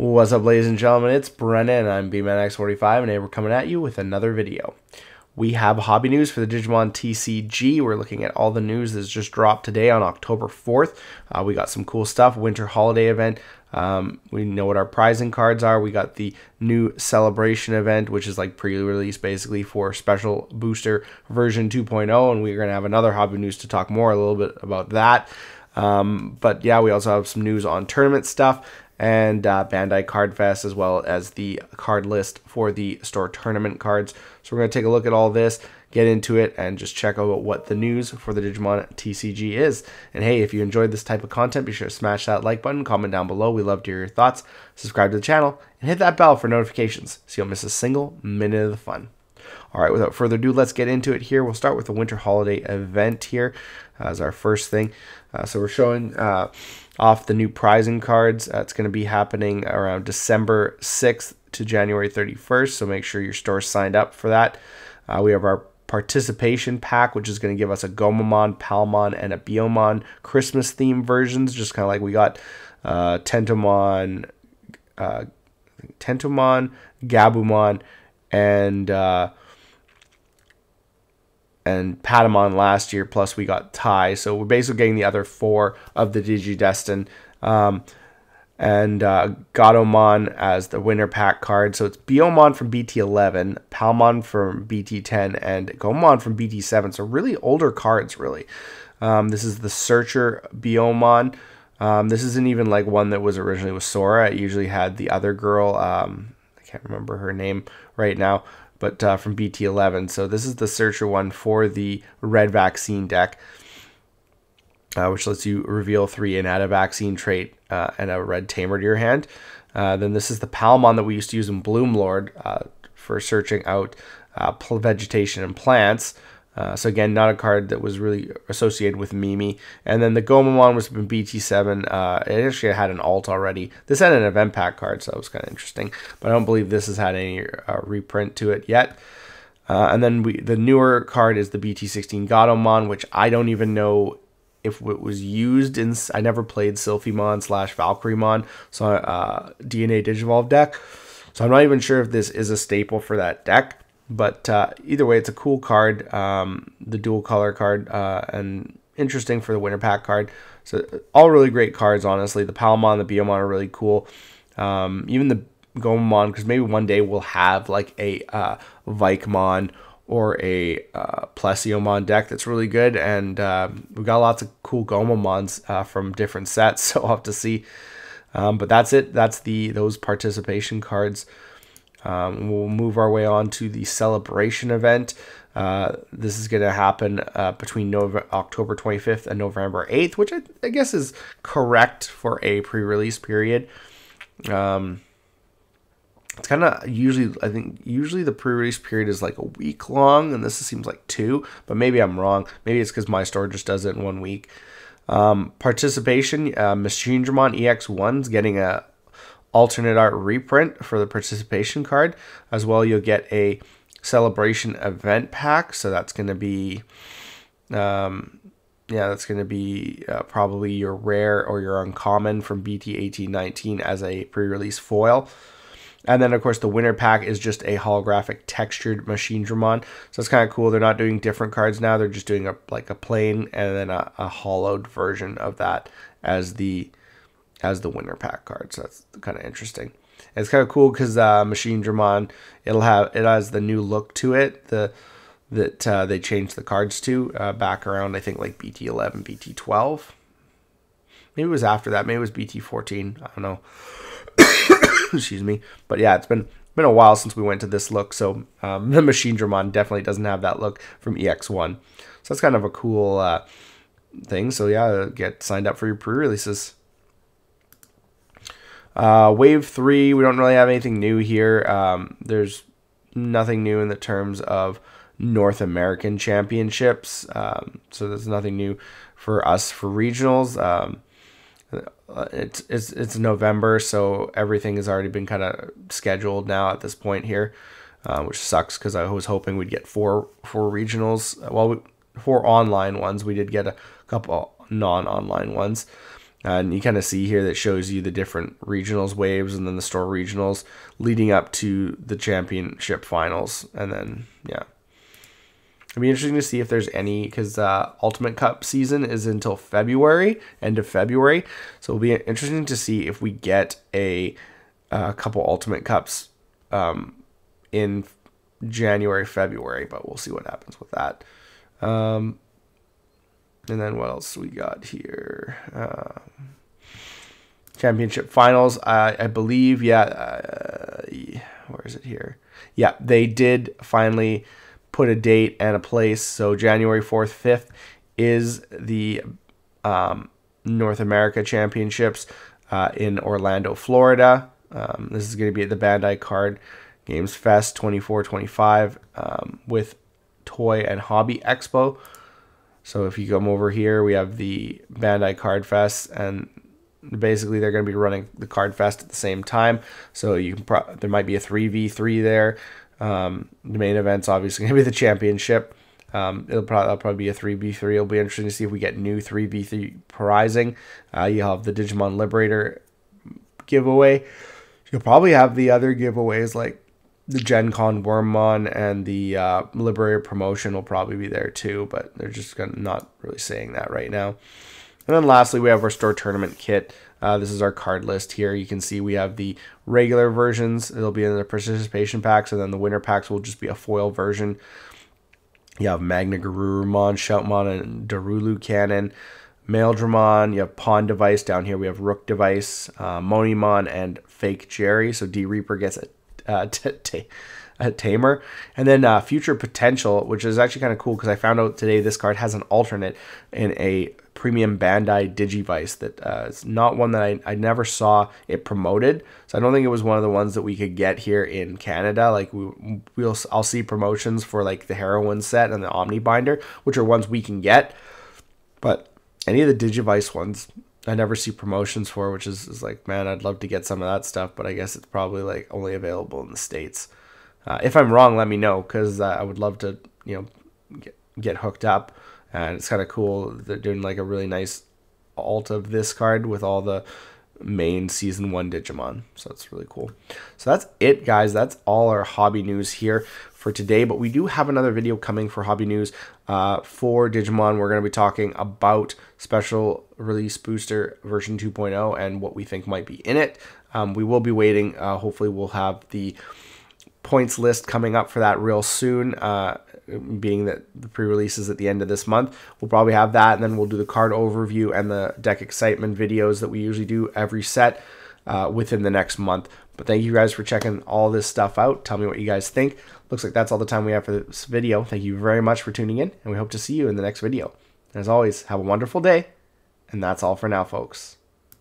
What's up, ladies and gentlemen? It's Brennan. I'm BmanX45, and today we're coming at you with another video. We have hobby news for the Digimon TCG. We're looking at all the news that's just dropped today on October 4th. We got some cool stuff. Winter holiday event. We know what our prizing cards are. We got the new celebration event, which is like pre-release basically for special booster version 2.0, and we're going to have another hobby news to talk more a little bit about that. But yeah, we also have some news on tournament stuff and Bandai Card Fest, as well as the card list for the store tournament cards. So we're going to take a look at all this, get into it, and just check out what the news for the Digimon TCG is. And hey, if you enjoyed this type of content, be sure to smash that like button, comment down below. We love to hear your thoughts. Subscribe to the channel, and hit that bell for notifications so you don't miss a single minute of the fun. All right, without further ado, let's get into it here. We'll start with the winter holiday event here as our first thing. So we're showing off the new prizing cards. It's going to be happening around December 6th to January 31st, so make sure your store signed up for that. We have our participation pack, which is going to give us a Gomamon, Palmon, and a Biyomon Christmas theme versions, just kind of like we got Tentomon, Gabumon, and Patamon last year, plus we got Tai. So we're basically getting the other four of the Digidestin, and Gatomon as the winner pack card. So it's Biyomon from BT11, Palmon from BT10, and Gomamon from BT7. So really older cards, really. This is the Searcher Biyomon. This isn't even like one that was originally with Sora. It usually had the other girl, I can't remember her name right now, but from BT11. So this is the Searcher one for the Red Vaccine deck, which lets you reveal 3 and add a Vaccine trait and a Red Tamer to your hand. Then this is the Palmon that we used to use in Bloomlord for searching out vegetation and plants. So again, not a card that was really associated with Mimi. And then the Gomamon was from BT7. It actually had an alt already. This had an event pack card, so that was kind of interesting. But I don't believe this has had any reprint to it yet. And then the newer card is the BT16 Gatomon, which I don't even know if it was used in. I never played Sylphimon / Valkyrie Mon, so DNA Digivolve deck. So I'm not even sure if this is a staple for that deck. But either way, it's a cool card, the dual color card, and interesting for the winter pack card. So all really great cards, honestly. The Palmon, the Biyomon are really cool. Even the Gomamon, because maybe one day we'll have like a Vikemon or a Plessiomon deck that's really good. And we've got lots of cool Gomamons from different sets, so I'll have to see. But that's it. That's those participation cards. We'll move our way on to the celebration event. This is going to happen between October 25th and November 8th, which I guess is correct for a pre-release period. It's kind of usually the pre-release period is like a week long, and this seems like 2, but maybe I'm wrong. Maybe it's because my store just does it in 1 week. Participation, Machinedramon EX1's getting a alternate art reprint for the participation card. As well, you'll get a celebration event pack, so that's going to be probably your rare or your uncommon from BT18-19 as a pre-release foil. And then of course the winner pack is just a holographic textured Machinedramon, so it's kind of cool. They're not doing different cards now, they're just doing like a plain and then a hollowed version of that as the winter pack card. So that's kind of interesting. And it's kind of cool because Machinedramon, it has the new look to it that they changed the cards to back around, I think, like BT11, BT12. Maybe it was after that. Maybe it was BT14. I don't know. Excuse me. But yeah, it's been a while since we went to this look. So the Machinedramon definitely doesn't have that look from EX1. So that's kind of a cool thing. So yeah, get signed up for your pre-releases. Wave 3, we don't really have anything new here. There's nothing new in the terms of North American championships. So there's nothing new for us for regionals. It's November, so everything has already been kind of scheduled now at this point here, which sucks because I was hoping we'd get four regionals. Well, 4 online ones. We did get a couple non-online ones. And you kind of see here that shows you the different regionals waves and then the store regionals leading up to the championship finals. And then, yeah. It'll be interesting to see if there's any, because Ultimate Cup season is until February, end of February. So it'll be interesting to see if we get a couple Ultimate Cups in January, February, but we'll see what happens with that. And then what else we got here? Championship finals, I believe. Yeah, where is it here? Yeah, they did finally put a date and a place. So January 4th, 5th is the North America Championships in Orlando, Florida. This is going to be at the Bandai Card Games Fest 24-25 with Toy and Hobby Expo. So if you come over here, we have the Bandai Card Fest, and basically they're going to be running the Card Fest at the same time. So you can there might be a 3v3 there. The main event's obviously going to be the championship. That'll probably be a 3v3. It'll be interesting to see if we get new 3v3 prizing. You'll have the Digimon Liberator giveaway. You'll probably have the other giveaways like the GenCon Wormmon and the Liberator promotion will probably be there too, but they're just not really saying that right now. And then lastly, we have our store tournament kit. This is our card list here. You can see we have the regular versions. It'll be in the participation packs, and then the winner packs will just be a foil version. You have Magna Garurumon, Shoutmon, and Darulu Cannon, Maildramon. You have Pawn Device. Down here we have Rook Device, Monimon, and Fake Jerry. So D Reaper gets a tamer. And then Future Potential, which is actually kind of cool because I found out today this card has an alternate in a premium Bandai digivice that is not one that I never saw it promoted. So I don't think it was one of the ones that we could get here in Canada. Like I'll see promotions for like the Heroine set and the Omni Binder, which are ones we can get. But any of the digivice ones, I never see promotions for, which is like, man, I'd love to get some of that stuff, but I guess it's probably like only available in the States. If I'm wrong, let me know, because I would love to, you know, get hooked up. And it's kind of cool. They're doing like a really nice alt of this card with all the main season 1 Digimon. So that's really cool. So that's it, guys. That's all our hobby news here for today. But we do have another video coming for hobby news for Digimon. We're going to be talking about special release booster version 2.0 and what we think might be in it. We will be waiting. Hopefully we'll have the points list coming up for that real soon, being that the pre-release is at the end of this month. We'll probably have that, and then we'll do the card overview and the deck excitement videos that we usually do every set within the next month. But thank you guys for checking all this stuff out. Tell me what you guys think. Looks like that's all the time we have for this video. Thank you very much for tuning in, and we hope to see you in the next video. And as always, have a wonderful day, and that's all for now, folks.